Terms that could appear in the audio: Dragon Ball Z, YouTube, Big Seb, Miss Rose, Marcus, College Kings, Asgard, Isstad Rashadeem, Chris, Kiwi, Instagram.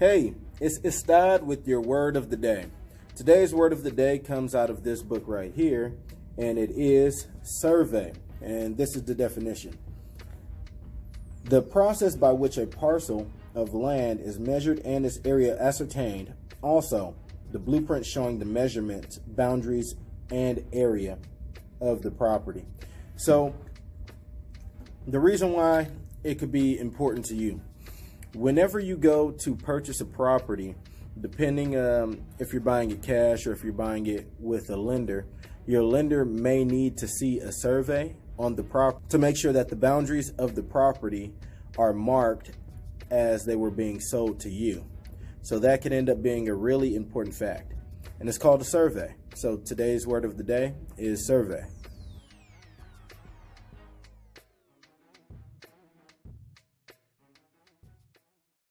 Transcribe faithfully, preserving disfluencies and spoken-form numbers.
Hey, it's Isstad with your word of the day. Today's word of the day comes out of this book right here, and it is survey. And this is the definition. The process by which a parcel of land is measured and its area ascertained. Also, the blueprint showing the measurements, boundaries, and area of the property. So, the reason why it could be important to you. Whenever you go to purchase a property, depending um, if you're buying it cash or if you're buying it with a lender, your lender may need to see a survey on the property to make sure that the boundaries of the property are marked as they were being sold to you. So that could end up being a really important fact. And it's called a survey. So today's word of the day is survey.